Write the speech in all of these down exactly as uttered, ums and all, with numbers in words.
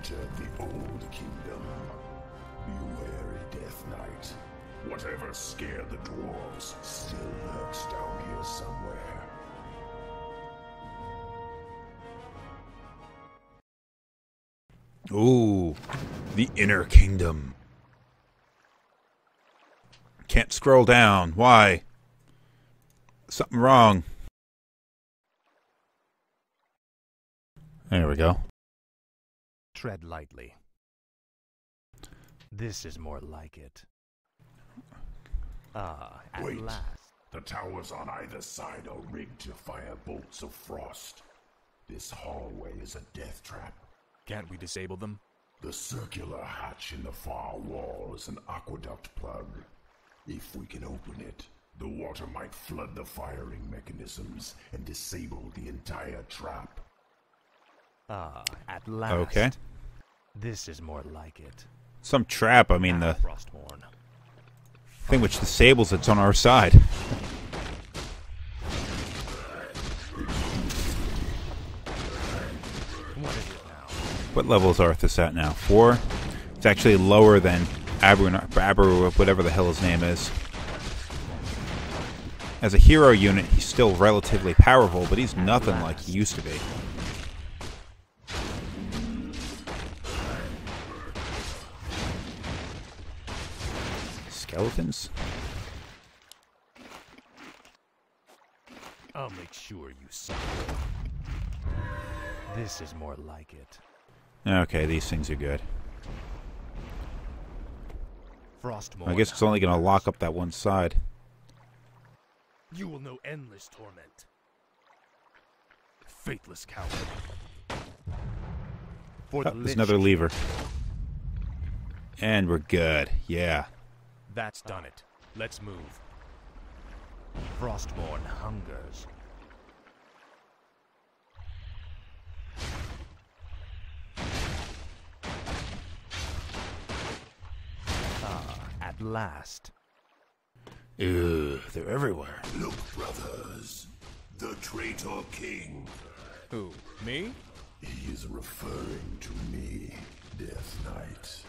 entered the Old Kingdom. You weary Death Knight. Whatever scared the dwarves still lurks down here somewhere. Ooh, the Inner Kingdom. Can't scroll down. Why? Something wrong. There we go. Tread lightly. This is more like it. Ah, at Wait. last. The towers on either side are rigged to fire bolts of frost. This hallway is a death trap. Can't we disable them? The circular hatch in the far wall is an aqueduct plug. If we can open it, the water might flood the firing mechanisms and disable the entire trap. Ah, at last. Okay. This is more like it. Some trap, I mean the Frostmourne thing which disables it's on our side. What level is Arthas at now? Four? It's actually lower than Aberon, Aberon, whatever the hell his name is. As a hero unit, he's still relatively powerful, but he's nothing like he used to be. Skeletons? I'll make sure you suffer. This is more like it. Okay, these things are good. Frostmourne. I guess it's only going to lock up that one side. You will know endless torment. Faithless coward. For oh, the there's another lever. And we're good. Yeah. That's done it. Let's move. Frostmourne hungers. Last. Ugh, they're everywhere. Look, brothers. The traitor king. Who? Me? He is referring to me, Death Knight.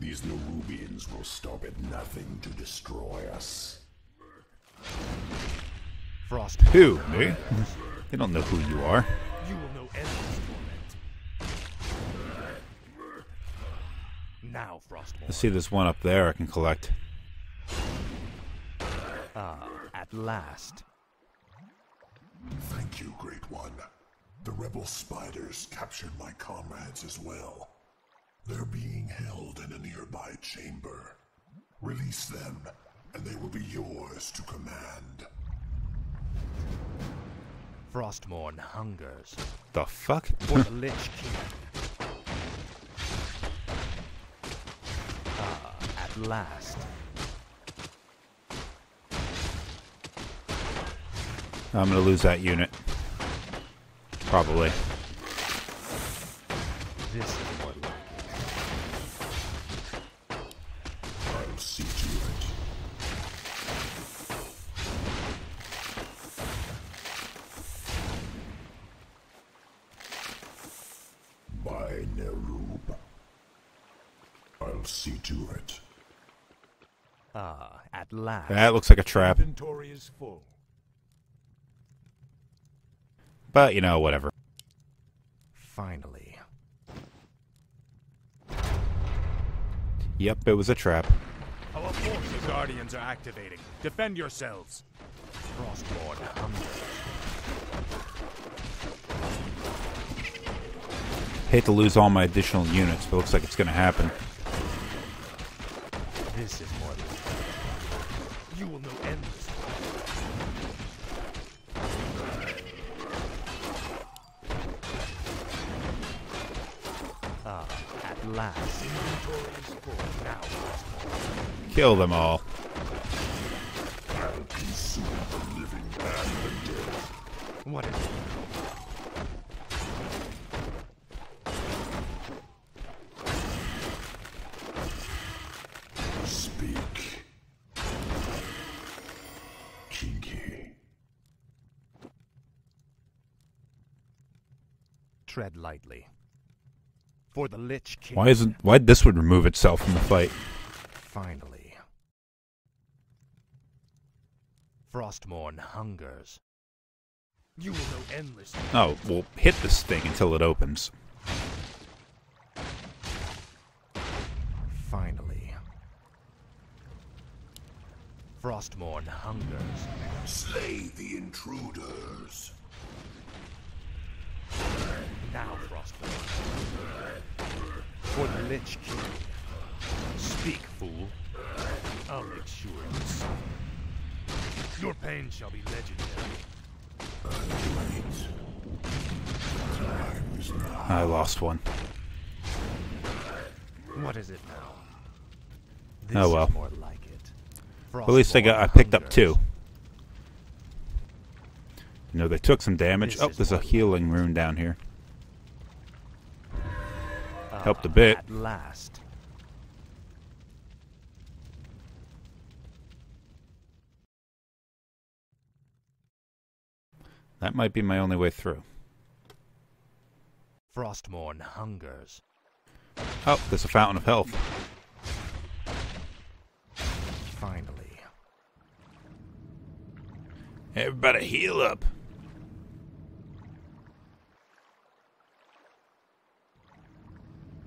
These Nerubians will stop at nothing to destroy us. Frost. Who? Me? They don't know who you are. You will know endless torment. Now, Frostmourne. Let's see this one up there I can collect. Ah, at last. Thank you, Great One. The rebel spiders captured my comrades as well. They're being held in a nearby chamber. Release them, and they will be yours to command. Frostmourne hungers. The fuck? For the Lich King. Last. I'm gonna lose that unit. Probably. This is what I'll see to it. By Ner'zhul. I'll see to it. Ah, at last. That looks like a trap. Inventory is full. But, you know, whatever. Finally. Yep, it was a trap. Our forces, guardians, are activating. Defend yourselves. Frostmourne hungers. Hate to lose all my additional units, but it looks like it's going to happen. This is more than you will know endless. Ah, at last. Now. Kill them all. I'll consume the living and the dead. What is it? Tread lightly. for the Lich King. Why isn't why this would remove itself from the fight? Finally, Frostmourne hungers. You will go endless. Oh, we'll hit this thing until it opens. Finally, Frostmourne hungers. Slay the intruders. Now, Frostmourne, for the Lich King. Speak, fool. I'll make sure you suffer. Your pain shall be legendary. I lost one. What is it now? This oh well. Is more like it. Well, at least I got. I picked up two. You know, they took some damage. This oh, there's a healing rune down here. Uh, Helped a bit. At last. That might be my only way through. Frostmourne hungers. Oh, there's a fountain of health. Finally. Everybody heal up.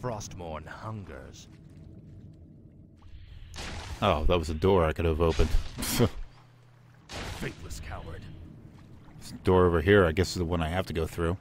Frostmourne hungers. Oh, that was a door I could have opened. Faithless coward. This door over here, I guess, is the one I have to go through.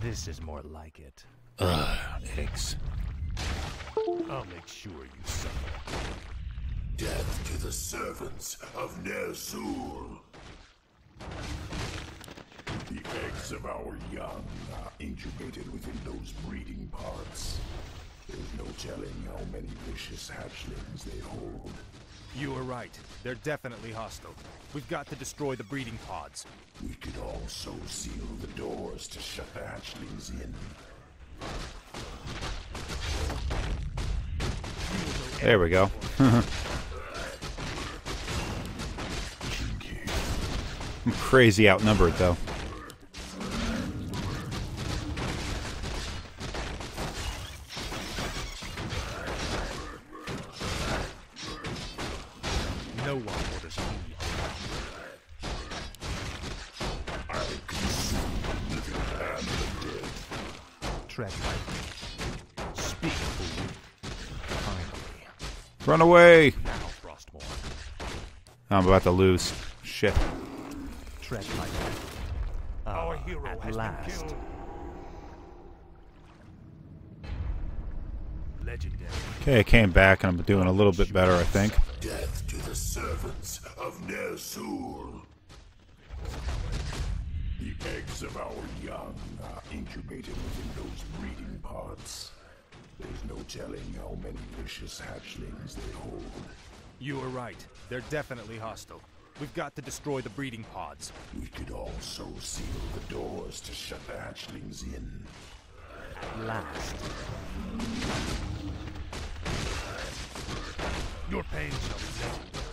This is more like it. Ugh, eggs. I'll make sure you suffer. Death to the servants of Ner'zhul. The eggs of our young are incubated within those breeding parts. There's no telling how many vicious hatchlings they hold. You are right. They're definitely hostile. We've got to destroy the breeding pods. We could also seal the doors to shut the hatchlings in. There we go. I'm crazy outnumbered, though. No one orders me. I consume the living and the dead. Tread lightly. Speak, fool. Finally. Run away! Now, Frostmourne. I'm about to lose. Shit. Tread lightly. Uh, Our hero at has last. Been killed. Legendary. Okay, I came back and I'm doing a little bit better, I think. Death to the servants of Ner'zhul. The eggs of our young are incubated within those breeding pods. There's no telling how many vicious hatchlings they hold. You are right. They're definitely hostile. We've got to destroy the breeding pods. We could also seal the doors to shut the hatchlings in. At last. Your pain shall be legendary.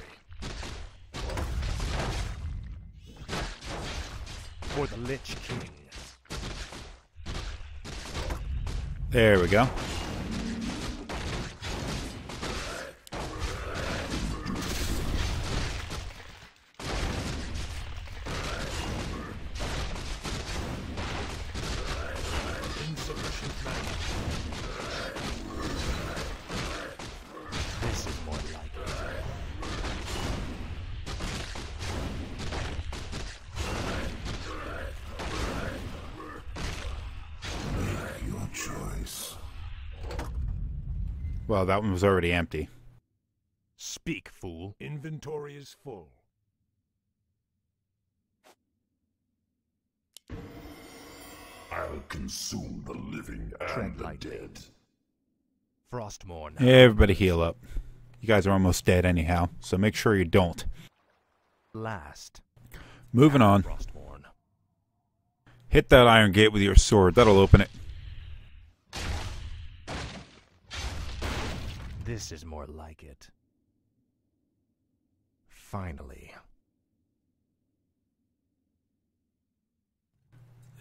For the Lich King. There we go. Well, that one was already empty. Speak, fool. Inventory is full. I'll consume the living and the dead. Frostmourne. Everybody heal up. You guys are almost dead anyhow, so make sure you don't. Last. Moving on. Frostmourne. Hit that iron gate with your sword. That'll open it. This is more like it. Finally.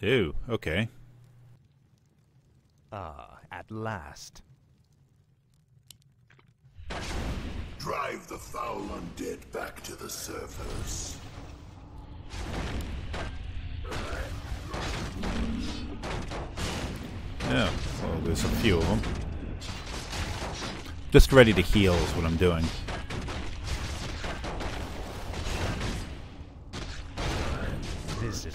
Ew, okay. Ah, at last. Drive the foul undead back to the surface. Yeah, well, there's a few of them. Just ready to heal is what I'm doing. This is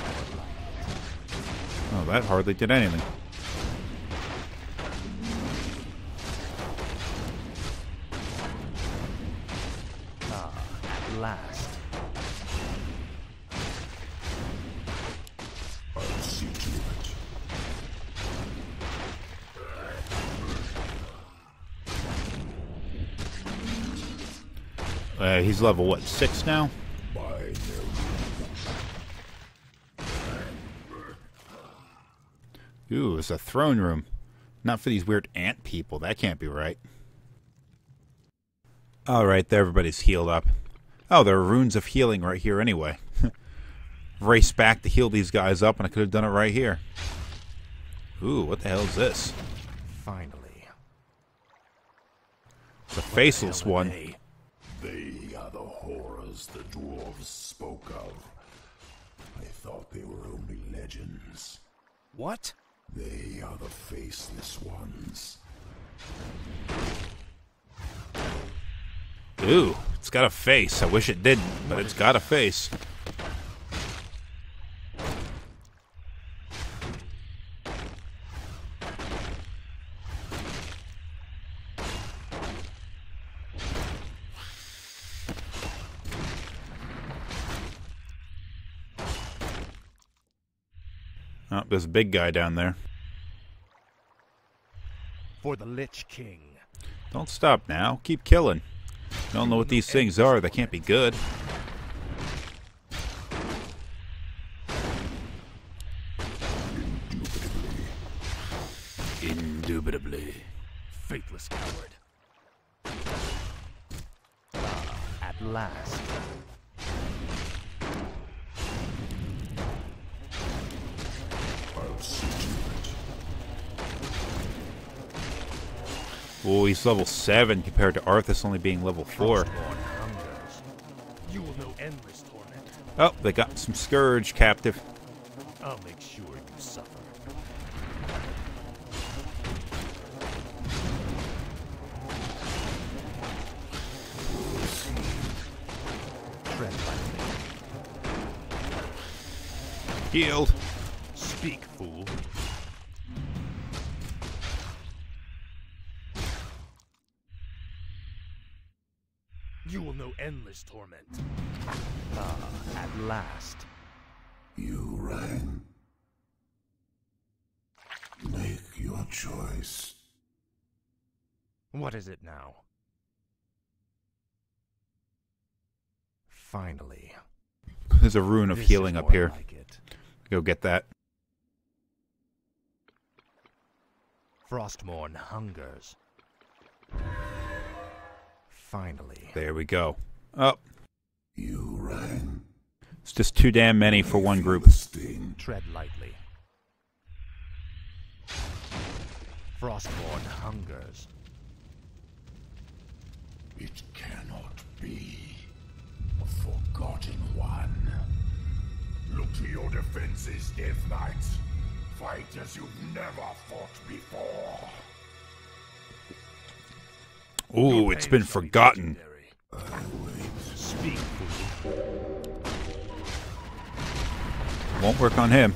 oh, that hardly did anything. Uh, he's level, what, six now? Ooh, it's a throne room. Not for these weird ant people. That can't be right. Alright, everybody's healed up. Oh, there are runes of healing right here anyway. Race back to heal these guys up, and I could have done it right here. Ooh, what the hell is this? Finally. It's a faceless one. They? They are the horrors the dwarves spoke of. I thought they were only legends. What? They are the faceless ones. Ooh, it's got a face. I wish it didn't, but it's got a face. Oh, there's a big guy down there. For the Lich King. Don't stop now. Keep killing. Don't know what these things are. They can't be good. Indubitably. Indubitably. Faithless coward. Ah, at last. Oh, he's level seven compared to Arthas only being level four. You will know endless torment. Oh, they got some Scourge captive. I'll make sure you suffer. Healed. Speak, fool. You will know endless torment. Ah, at last. You ran. Make your choice. What is it now? Finally. There's a rune of this healing up here. Like it. Go get that. Frostmourne hungers. Finally. There we go. Up. Oh. You ran. It's just too damn many for one group. Tread lightly. Frostborn hungers. It cannot be. A forgotten one. Look to your defenses, Death Knight. Fight as you've never fought before. Ooh, it's been forgotten. Won't work on him.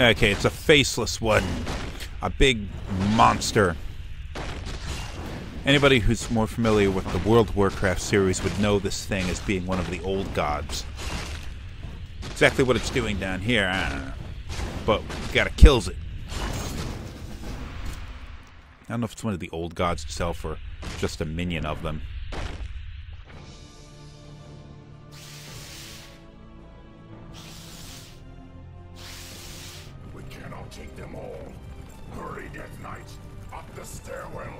Okay, it's a faceless one. A big monster. Anybody who's more familiar with the World of Warcraft series would know this thing as being one of the Old Gods. Exactly what it's doing down here, I don't know. But gotta kills it. I don't know if it's one of the Old Gods itself or just a minion of them. We cannot take them all. Hurry, Death Knight, up the stairwell